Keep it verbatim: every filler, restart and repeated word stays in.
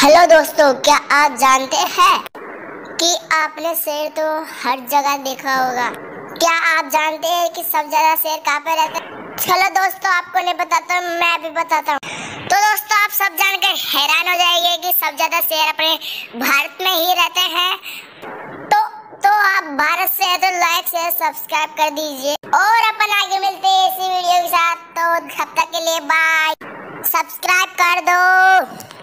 Hello दोस्तों, क्या आप जानते हैं कि आपने शेर तो हर जगह देखा होगा। क्या आप जानते हैं कि सबसे ज़्यादा शेर कहाँ पे रहते हैं? चलो दोस्तों, आपको नहीं पता तो मैं भी बताता हूँ। तो दोस्तों, आप सब जानकर हैरान हो जाएंगे कि सबसे ज़्यादा शेर अपने भारत में ही रहते हैं। तो तो आप भारत से हैं तो लाइक शेयर सब्सक्राइब कर दीजिए और अपन आगे मिलते हैं इसी वीडियो के साथ। तो तब तक के लिए बाय। सब्सक्राइब कर दो।